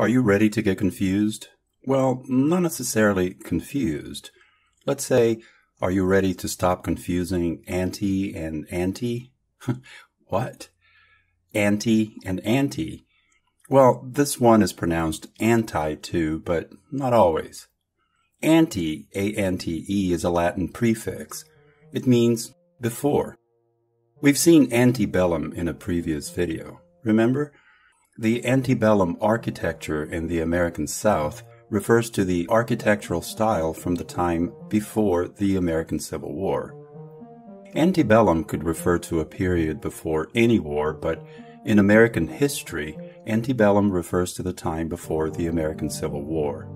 Are you ready to get confused? Well, not necessarily confused. Let's say, are you ready to stop confusing anti and anti? What? Anti and anti. Well, this one is pronounced anti too, but not always. Anti, A-N-T-E, is a Latin prefix. It means before. We've seen antebellum in a previous video, remember? The antebellum architecture in the American South refers to the architectural style from the time before the American Civil War. Antebellum could refer to a period before any war, but in American history, antebellum refers to the time before the American Civil War.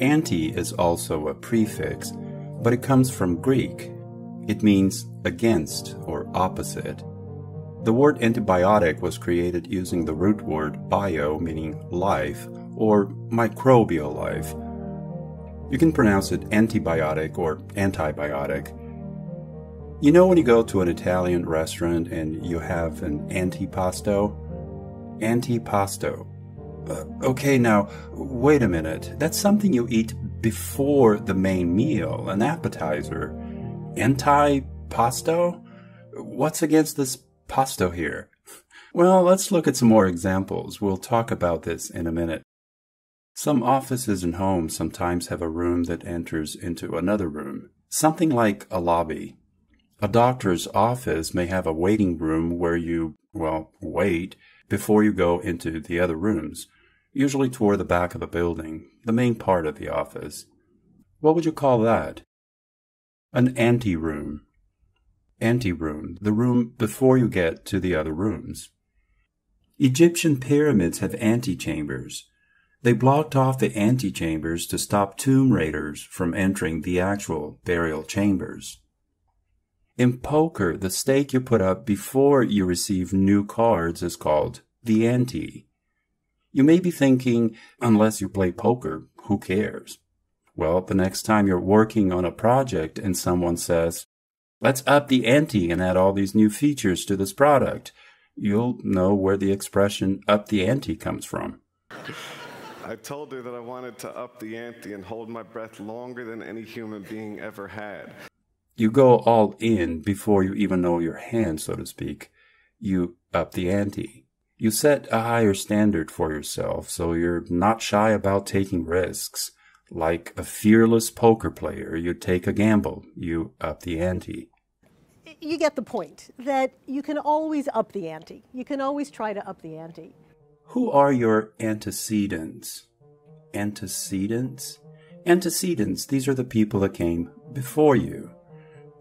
Anti is also a prefix, but it comes from Greek. It means against or opposite. The word antibiotic was created using the root word bio, meaning life, or microbial life. You can pronounce it antibiotic or antibiotic. You know when you go to an Italian restaurant and you have an antipasto? Antipasto. Okay, now, wait a minute. That's something you eat before the main meal, an appetizer. Antipasto? What's against this pasto here? Well, let's look at some more examples. We'll talk about this in a minute. Some offices and homes sometimes have a room that enters into another room, something like a lobby. A doctor's office may have a waiting room where you, well, wait before you go into the other rooms, usually toward the back of the building, the main part of the office. What would you call that? An anteroom. Anteroom, the room before you get to the other rooms. Egyptian pyramids have antechambers. They blocked off the antechambers to stop tomb raiders from entering the actual burial chambers. In poker, the stake you put up before you receive new cards is called the ante. You may be thinking, unless you play poker, who cares? Well, the next time you're working on a project and someone says, "Let's up the ante and add all these new features to this product," you'll know where the expression "up the ante" comes from. I told her that I wanted to up the ante and hold my breath longer than any human being ever had. You go all in before you even know your hand, so to speak. You up the ante. You set a higher standard for yourself, so you're not shy about taking risks. Like a fearless poker player, you take a gamble. You up the ante. You get the point that you can always up the ante. You can always try to up the ante. Who are your antecedents? Antecedents? Antecedents, these are the people that came before you.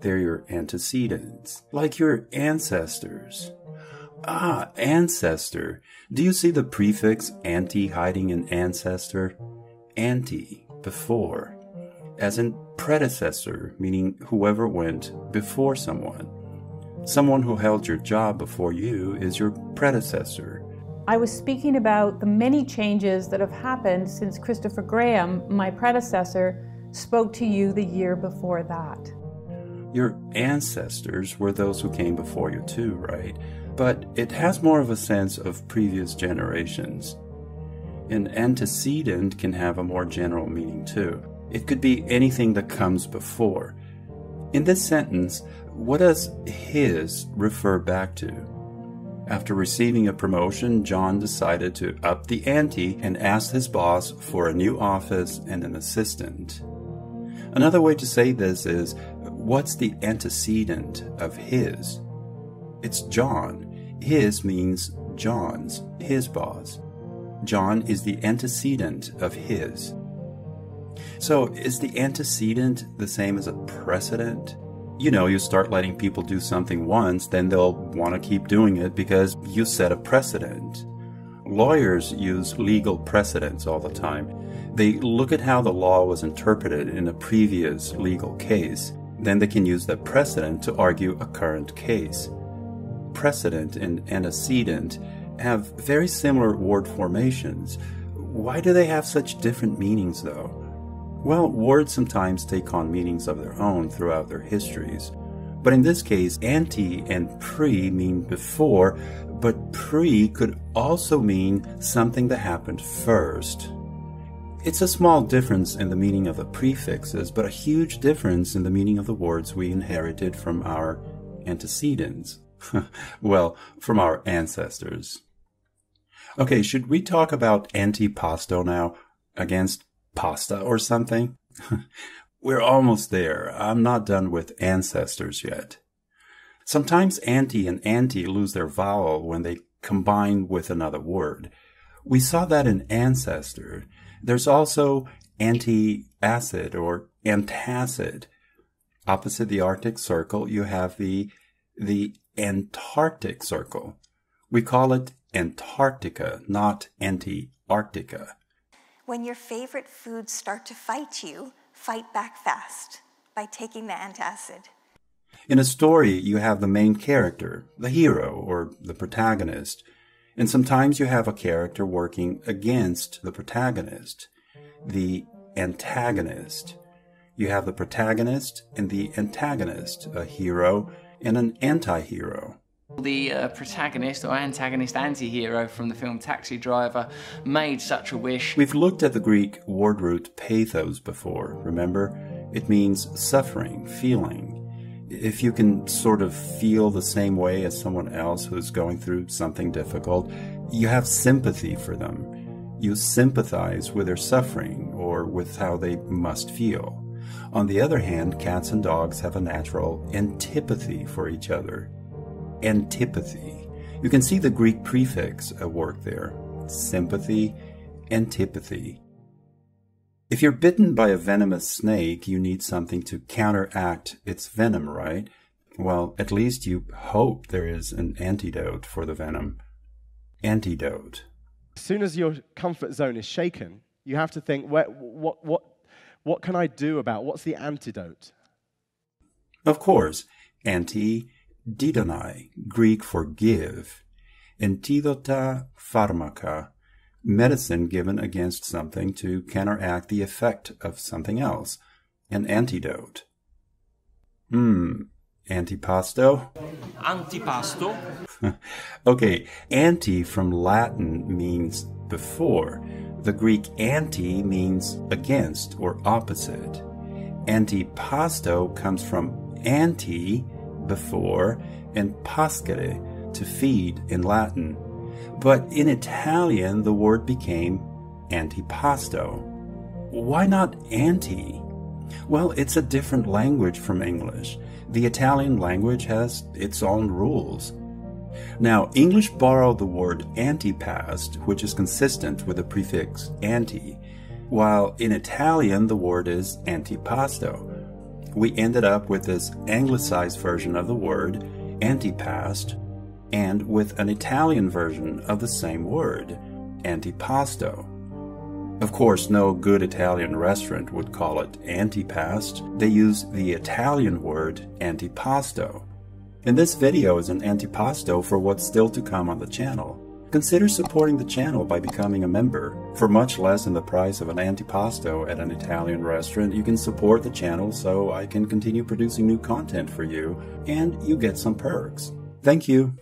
They're your antecedents, like your ancestors. Ah, ancestor. Do you see the prefix "anti" hiding in ancestor? Ante, before, as in predecessor, meaning whoever went before someone. Someone who held your job before you is your predecessor. I was speaking about the many changes that have happened since Christopher Graham, my predecessor, spoke to you the year before that. Your ancestors were those who came before you too, right? But it has more of a sense of previous generations. An antecedent can have a more general meaning too. It could be anything that comes before. In this sentence, what does "his" refer back to? After receiving a promotion, John decided to up the ante and asked his boss for a new office and an assistant. Another way to say this is, what's the antecedent of "his"? It's John. His means John's, his boss. John is the antecedent of "his." So is the antecedent the same as a precedent? You know, you start letting people do something once, then they'll want to keep doing it because you set a precedent. Lawyers use legal precedents all the time. They look at how the law was interpreted in a previous legal case. Then they can use that precedent to argue a current case. Precedent and antecedent have very similar word formations. Why do they have such different meanings, though? Well, words sometimes take on meanings of their own throughout their histories. But in this case, ante and pre mean before, but pre could also mean something that happened first. It's a small difference in the meaning of the prefixes, but a huge difference in the meaning of the words we inherited from our antecedents. Well, from our ancestors. Okay, should we talk about antipasto now, against pasta or something? We're almost there. I'm not done with ancestors yet. Sometimes anti and anti lose their vowel when they combine with another word. We saw that in ancestor. There's also antacid or antacid. Opposite the Arctic Circle, you have the Antarctic Circle. We call it Antarctica, not Anti-Arctica. When your favorite foods start to fight you, fight back fast by taking the antacid. In a story, you have the main character, the hero or the protagonist. And sometimes you have a character working against the protagonist, the antagonist. You have the protagonist and the antagonist, a hero and an anti-hero. The protagonist or antagonist anti-hero from the film Taxi Driver made such a wish. We've looked at the Greek word root pathos before, remember? It means suffering, feeling. If you can sort of feel the same way as someone else who's going through something difficult, you have sympathy for them. You sympathize with their suffering or with how they must feel. On the other hand, cats and dogs have a natural antipathy for each other. Antipathy. You can see the Greek prefix at work there. Sympathy, antipathy. If you're bitten by a venomous snake, you need something to counteract its venom, right? Well, at least you hope there is an antidote for the venom. Antidote. As soon as your comfort zone is shaken, you have to think, what can I do about? What's the antidote? Of course, anti-didonai, Greek for give. Antidota pharmaka. Medicine given against something to counteract the effect of something else. An antidote. Antipasto? Antipasto. Okay, anti from Latin means before. The Greek anti means against or opposite. Antipasto comes from anti, before, and pascere, to feed in Latin. But in Italian, the word became antipasto. Why not anti? Well, it's a different language from English. The Italian language has its own rules. Now, English borrowed the word antipast, which is consistent with the prefix anti, while in Italian, the word is antipasto. We ended up with this anglicized version of the word, antipast, and with an Italian version of the same word, antipasto. Of course, no good Italian restaurant would call it antipast. They use the Italian word antipasto. And this video is an antipasto for what's still to come on the channel. Consider supporting the channel by becoming a member. For much less than the price of an antipasto at an Italian restaurant, you can support the channel so I can continue producing new content for you, and you get some perks. Thank you.